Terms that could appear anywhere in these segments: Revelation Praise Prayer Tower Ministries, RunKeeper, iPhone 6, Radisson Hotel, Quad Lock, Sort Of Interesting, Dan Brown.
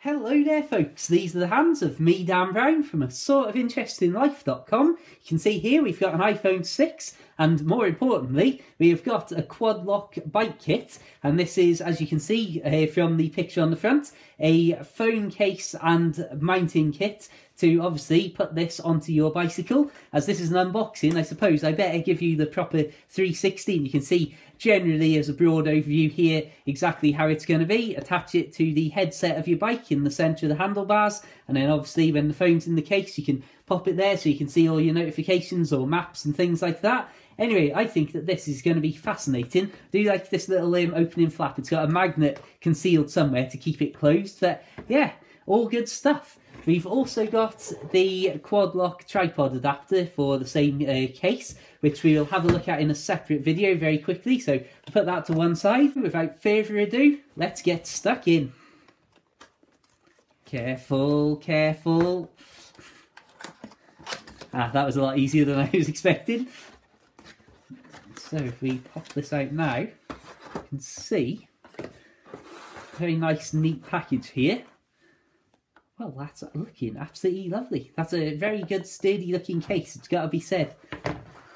Hello there folks, these are the hands of me Dan Brown from a Sort of Interesting Life.com. You can see here we've got an iPhone 6 and more importantly we have got a Quad Lock bike kit, and this is, as you can see from the picture on the front, a phone case and mounting kit to obviously put this onto your bicycle. As this is an unboxing, I suppose I better give you the proper 360. You can see generally as a broad overview here exactly how it's going to be. Attach it to the headset of your bike in the centre of the handlebars, and then obviously when the phone's in the case you can pop it there so you can see all your notifications or maps and things like that. Anyway, I think that this is going to be fascinating. I do like this little opening flap. It's got a magnet concealed somewhere to keep it closed, but yeah, all good stuff. We've also got the Quad Lock tripod adapter for the same case, which we will have a look at in a separate video very quickly, so put that to one side. Without further ado, let's get stuck in. Careful, careful. Ah, that was a lot easier than I was expecting. So if we pop this out now, you can see a very nice neat package here. Well, that's looking absolutely lovely. That's a very good sturdy looking case, it's got to be said.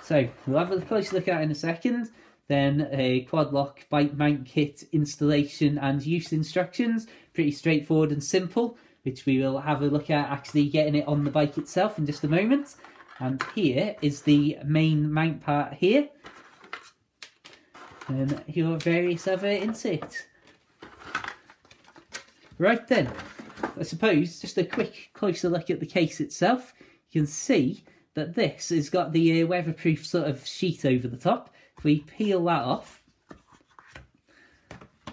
So we'll have a close look at it in a second, then a Quad Lock bike mount kit installation and use instructions, pretty straightforward and simple, which we will have a look at actually getting it on the bike itself in just a moment. And here is the main mount part here, and your various other inserts. Right then, I suppose just a quick closer look at the case itself. You can see that this has got the weatherproof sort of sheet over the top. If we peel that off,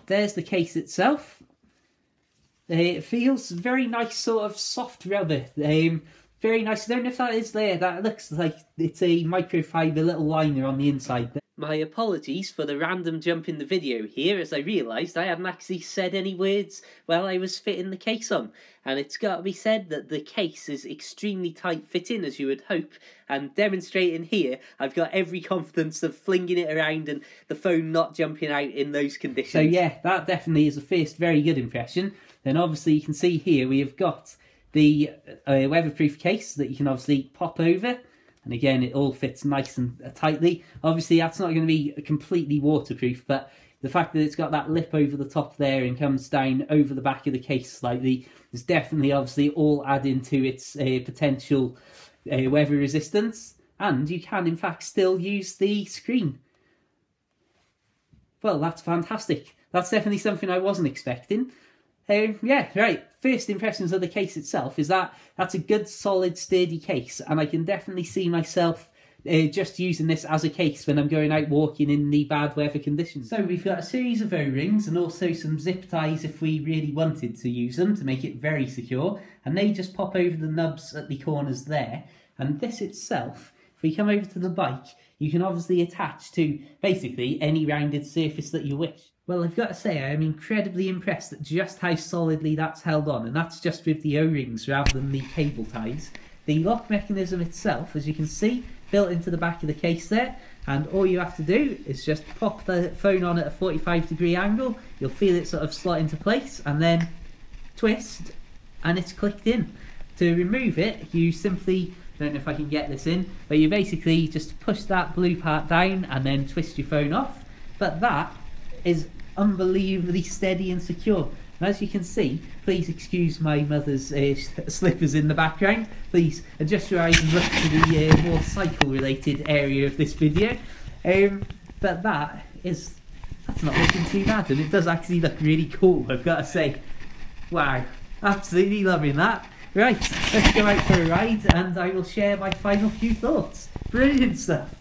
there's the case itself. It feels very nice, sort of soft rubber. Very nice. I don't know if that is there. That looks like it's a microfiber little liner on the inside there. My apologies for the random jump in the video here, as I realised I hadn't actually said any words while I was fitting the case on. And it's got to be said that the case is extremely tight fitting, as you would hope, and demonstrating here I've got every confidence of flinging it around and the phone not jumping out in those conditions. So yeah, that definitely is a first very good impression. Then obviously you can see here we have got the weatherproof case that you can obviously pop over. And again, it all fits nice and tightly. Obviously, that's not going to be completely waterproof, but the fact that it's got that lip over the top there and comes down over the back of the case slightly is definitely obviously all adding to its potential weather resistance. And you can, in fact, still use the screen. Well, that's fantastic. That's definitely something I wasn't expecting. Yeah, right. First impressions of the case itself is that that's a good, solid, sturdy case, and I can definitely see myself just using this as a case when I'm going out walking in the bad weather conditions. So we've got a series of O-rings and also some zip ties if we really wanted to use them to make it very secure, and they just pop over the nubs at the corners there. And this itself, if we come over to the bike, you can obviously attach to basically any rounded surface that you wish. Well, I've got to say, I'm incredibly impressed at just how solidly that's held on, and that's just with the O-rings rather than the cable ties. The lock mechanism itself, as you can see, built into the back of the case there, and all you have to do is just pop the phone on at a 45-degree angle, you'll feel it sort of slot into place, and then twist, and it's clicked in. To remove it, you simply, I don't know if I can get this in, but you basically just push that blue part down and then twist your phone off, but that is unbelievably steady and secure. And as you can see, please excuse my mother's slippers in the background. Please adjust your eyes and look to the more cycle related area of this video, but that's not looking too bad, and it does actually look really cool, I've got to say. Wow, absolutely loving that. Right, let's go out for a ride and I will share my final few thoughts. Brilliant stuff.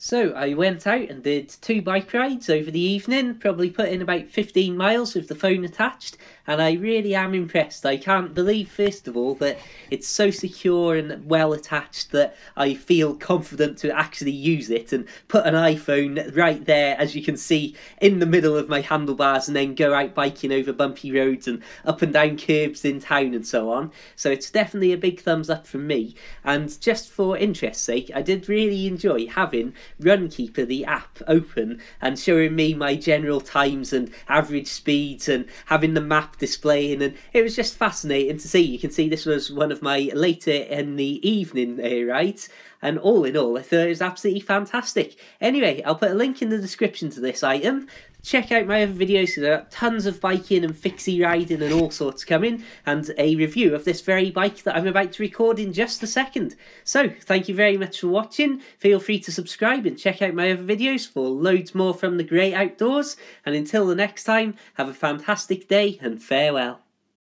So I went out and did 2 bike rides over the evening, probably put in about 15 miles with the phone attached, and I really am impressed. I can't believe, first of all, that it's so secure and well attached that I feel confident to actually use it and put an iPhone right there, as you can see, in the middle of my handlebars, and then go out biking over bumpy roads and up and down curbs in town and so on. So it's definitely a big thumbs up from me. And just for interest's sake, I did really enjoy having RunKeeper, the app, open and showing me my general times and average speeds and having the map displaying, and it was just fascinating to see. You can see this was one of my later in the evening rides, and all in all I thought it was absolutely fantastic. Anyway, I'll put a link in the description to this item. Check out my other videos, so there are tons of biking and fixie riding and all sorts coming, and a review of this very bike that I'm about to record in just a second. So thank you very much for watching. Feel free to subscribe and check out my other videos for loads more from the great outdoors, and until the next time, have a fantastic day and farewell.